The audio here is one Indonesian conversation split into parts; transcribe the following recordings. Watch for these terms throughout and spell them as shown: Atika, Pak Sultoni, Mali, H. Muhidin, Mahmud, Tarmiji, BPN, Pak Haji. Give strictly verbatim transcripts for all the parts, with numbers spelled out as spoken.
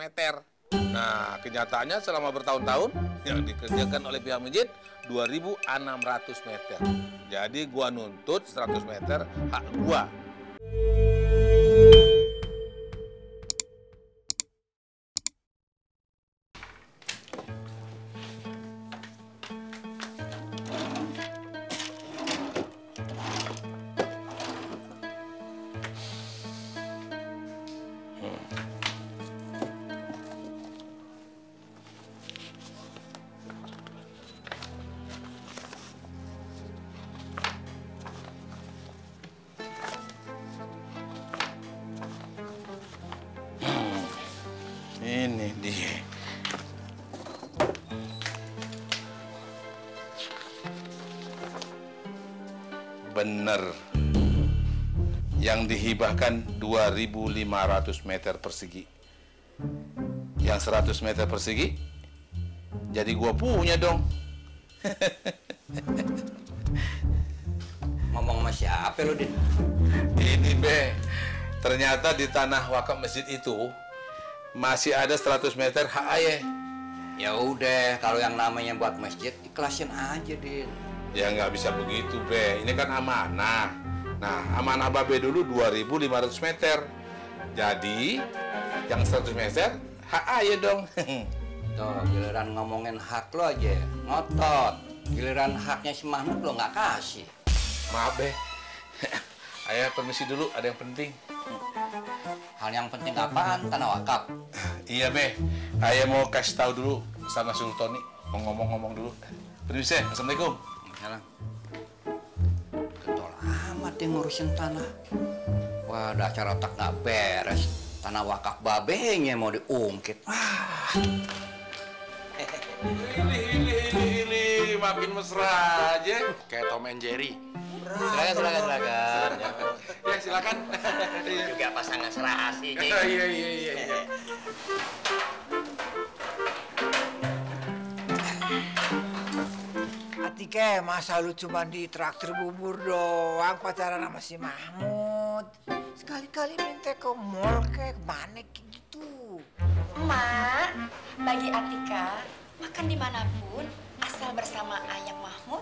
meter. Nah, kenyataannya selama bertahun-tahun yang dikerjakan oleh pihak masjid dua ribu enam ratus meter. Jadi gua nuntut seratus meter hak gua. Bener, yang dihibahkan dua ribu lima ratus meter persegi, yang seratus meter persegi, jadi gua punya dong. Ngomong sama siapa lo, Din? Ini be, ternyata di tanah wakaf masjid itu masih ada seratus meter hak ayah. Ya udah, kalau yang namanya buat masjid ikhlasin aja, Din. Ya nggak bisa begitu, Be. Ini kan amanah. Nah, amanah Babe dulu dua ribu lima ratus meter. Jadi, yang seratus meter, hak aja dong. Tuh, giliran ngomongin hak lo aja, ngotot. Giliran haknya si Mahmud lo nggak kasih. Maaf, Be. Ayah permisi dulu, ada yang penting. Hal yang penting apaan? Tanah wakaf. Iya, Be. Ayah mau kasih tahu dulu sama Sultoni. Mau ngomong-ngomong dulu. Permisi, Assalamualaikum. Salah. Ketol amat yang ngurusin tanah. Wah, dasar otak nggak beres. Tanah wakaf babenya mau diungkit. Wah. Ini, ini, ini, ini, makin mesra aja. Kayak Tom and Jerry. Silakan, silakan, silakan. Ya, silakan. Juga pasangan serasi. Iya, iya, iya, iya. Atika, masa lu cuma di traktir bubur doang pacaran sama si Mahmud? Sekali-kali minta ke mall kayak kemana gitu. Mak, bagi Atika, makan dimanapun asal bersama ayah Mahmud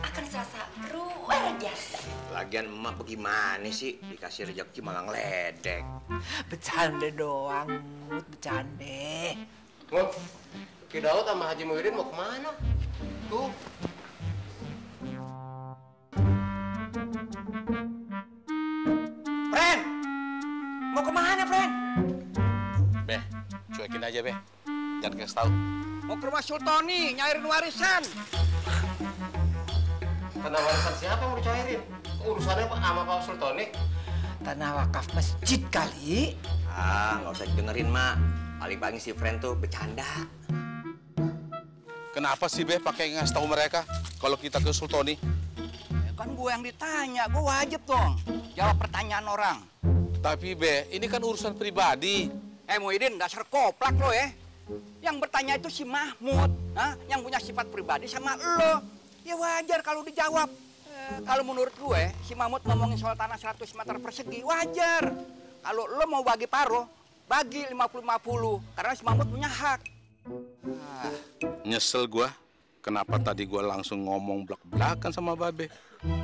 akan serasa luar biasa. Lagian emak bagaimana sih dikasih rejeki malah ngeledek? Bercanda doang, Mut, bercanda. Mut, Ki Daud sama Haji Muhyiddin mau kemana? Tuh. Pren, mau kemana, Pren? Beh, cuekin aja, Beh. Jangan kasih tahu. Mau ke rumah Sultoni, nyairin warisan. Tanah warisan siapa yang mau dicairin? Urusannya sama Pak Sultoni? Tanah wakaf masjid kali. Ah, nggak usah dengerin, Mak. Paling-paling si Pren tuh bercanda. Kenapa sih, Beh, pakai ngasih tahu mereka kalau kita ke Sultoni? Ya kan gue yang ditanya, gue wajib dong jawab pertanyaan orang. Tapi, Beh, ini kan urusan pribadi. Eh, Muhyiddin, dasar koplak lo ya. Yang bertanya itu si Mahmud, ha? Yang punya sifat pribadi sama lo. Ya wajar kalau dijawab. Eh, kalau menurut gue, si Mahmud ngomongin soal tanah seratus meter persegi, wajar. Kalau lo mau bagi paruh, bagi lima puluh lima puluh, karena si Mahmud punya hak. Ah. Nyesel gua, kenapa tadi gua langsung ngomong blak-blakan sama Babe.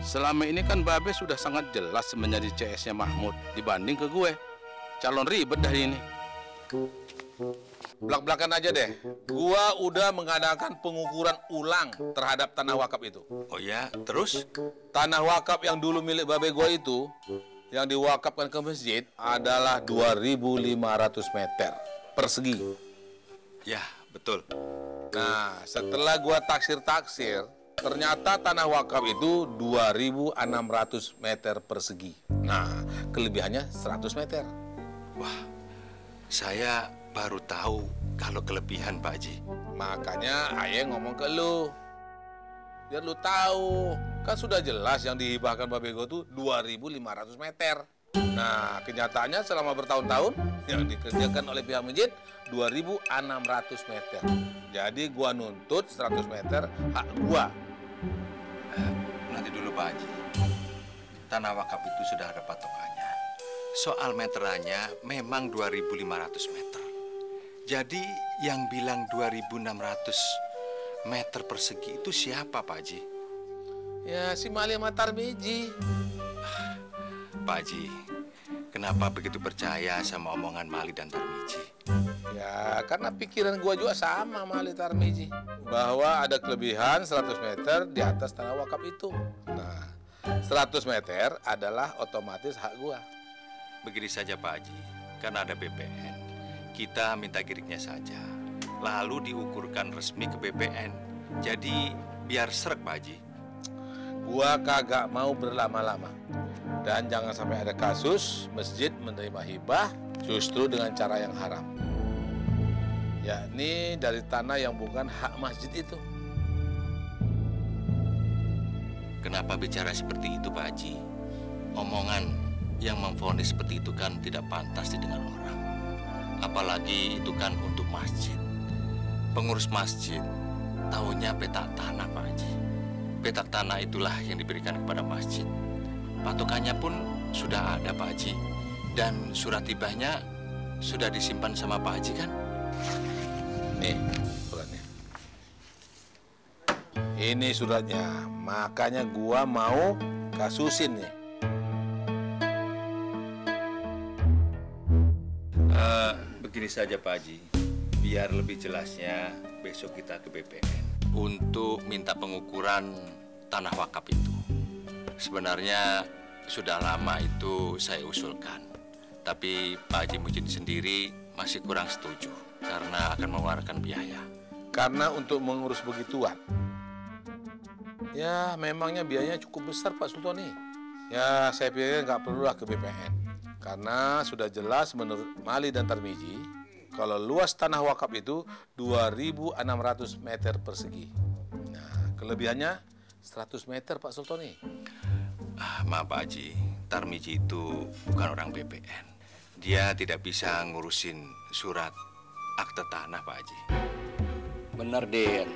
Selama ini kan Babe sudah sangat jelas menjadi C S-nya Mahmud dibanding ke gue. Calon ribet dah ini. Blak-blakan aja deh. Gua udah mengadakan pengukuran ulang terhadap tanah wakaf itu. Oh ya, terus? Tanah wakaf yang dulu milik Babe gua itu, yang diwakafkan ke masjid adalah dua ribu lima ratus meter persegi. Ya, betul. Nah, setelah gua taksir-taksir, ternyata tanah wakaf itu dua ribu enam ratus meter persegi. Nah, kelebihannya seratus meter. Wah, saya baru tahu kalau kelebihan, Pak Haji. Makanya ayah ngomong ke lu. Biar lu tahu, kan sudah jelas yang dihibahkan Babe gua tuh dua ribu lima ratus meter. Nah, kenyataannya selama bertahun-tahun yang dikerjakan oleh pihak masjid dua ribu enam ratus meter. Jadi gua nuntut seratus meter hak gua. Eh, nanti dulu, Pak Haji. Tanah wakaf itu sudah ada patokannya. Soal meterannya memang dua ribu lima ratus meter. Jadi yang bilang dua ribu enam ratus meter persegi itu siapa, Pak Haji? Ya, si Mali sama Tarmiji. Pak Haji, kenapa begitu percaya sama omongan Mali dan Tarmiji? Ya, karena pikiran gua juga sama Mali Tarmiji. Bahwa ada kelebihan seratus meter di atas tanah wakaf itu. Nah, seratus meter adalah otomatis hak gua. Begini saja, Pak Haji. Karena ada B P N, kita minta giriknya saja, lalu diukurkan resmi ke B P N. Jadi biar srek, Pak Haji. Gua kagak mau berlama-lama, dan jangan sampai ada kasus masjid menerima hibah justru dengan cara yang haram, yakni dari tanah yang bukan hak masjid itu. Kenapa bicara seperti itu, Pak Haji? Omongan yang memvonis seperti itu kan tidak pantas didengar orang. Apalagi itu kan untuk masjid. Pengurus masjid tahunya petak tanah, Pak Haji. Petak tanah itulah yang diberikan kepada masjid. Patokannya pun sudah ada, Pak Haji. Dan surat hibahnya sudah disimpan sama Pak Haji, kan? Nih suratnya. Ini suratnya. Makanya gua mau kasusin nih. Uh, begini saja, Pak Haji, biar lebih jelasnya besok kita ke B P N untuk minta pengukuran tanah wakaf itu. Sebenarnya sudah lama itu saya usulkan, tapi Pak Haji Mujid sendiri masih kurang setuju karena akan mengeluarkan biaya. Karena untuk mengurus begituan, ya memangnya biayanya cukup besar, Pak Sultoni. Ya saya pikir nggak perlulah ke B P N. Karena sudah jelas menurut Mali dan Tarmiji, kalau luas tanah wakaf itu dua ribu enam ratus meter persegi. Nah, kelebihannya seratus meter, Pak Sultoni. Ah, maaf Pak Haji, Tarmiji itu bukan orang B P N. Dia tidak bisa ngurusin surat akte tanah, Pak Haji. Bener, Den.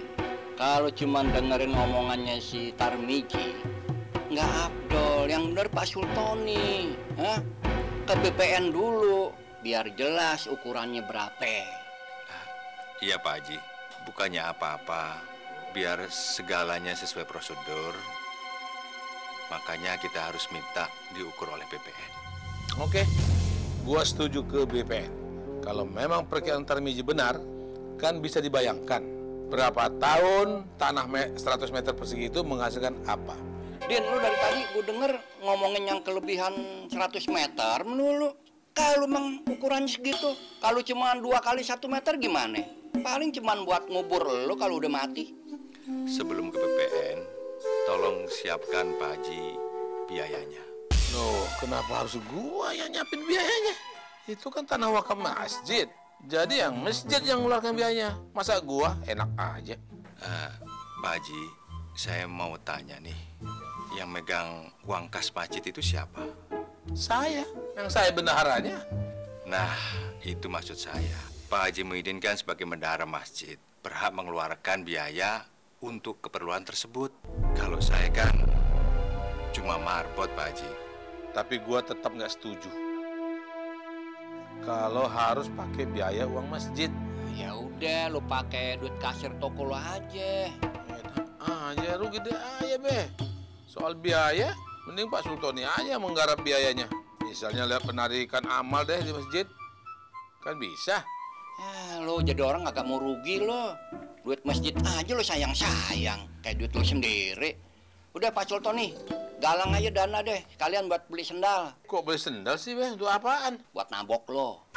Kalau cuma dengerin omongannya si Tarmiji, nggak abdol. Yang bener Pak Sultoni. Hah? Ke B P N dulu, biar jelas ukurannya berapa. Iya Pak Haji, bukannya apa-apa, biar segalanya sesuai prosedur. Makanya kita harus minta diukur oleh B P N. Oke, gua setuju ke B P N. Kalau memang perkiraan Tarmiji benar, kan bisa dibayangkan berapa tahun tanah seratus meter persegi itu menghasilkan apa. Den, lu dari tadi gue denger ngomongin yang kelebihan seratus meter melulu. Kalau emang ukuran segitu, kalau cuma dua kali satu meter gimana? Paling cuma buat ngubur lu kalau udah mati. Sebelum ke B P N, tolong siapkan Pak Haji biayanya. Loh, kenapa harus gua yang nyiapin biayanya? Itu kan tanah wakaf masjid. Jadi yang masjid yang ngeluarkan biayanya. Masa gua enak aja? Uh, Pak Haji, saya mau tanya nih, yang megang uang kas masjid itu siapa? Saya, yang saya bendaharanya. Nah, itu maksud saya. Pak Haji mengizinkan sebagai bendahara masjid berhak mengeluarkan biaya untuk keperluan tersebut. Kalau saya kan cuma marbot, Pak Haji. Tapi gua tetap nggak setuju kalau harus pakai biaya uang masjid. Ya udah, lu pakai duit kasir toko lo aja. Ah, ya lu gede aja, Be. Soal biaya, mending Pak Sultoni aja menggarap biayanya. Misalnya lihat penarikan amal deh di masjid. Kan bisa. Ya, lo jadi orang agak mau rugi lo. Duit masjid aja lo sayang-sayang. Kayak duit lo sendiri. Udah Pak Sultoni, galang aja dana deh. Sekalian buat beli sendal. Kok beli sendal sih, Be? Untuk apaan? Buat nabok lo.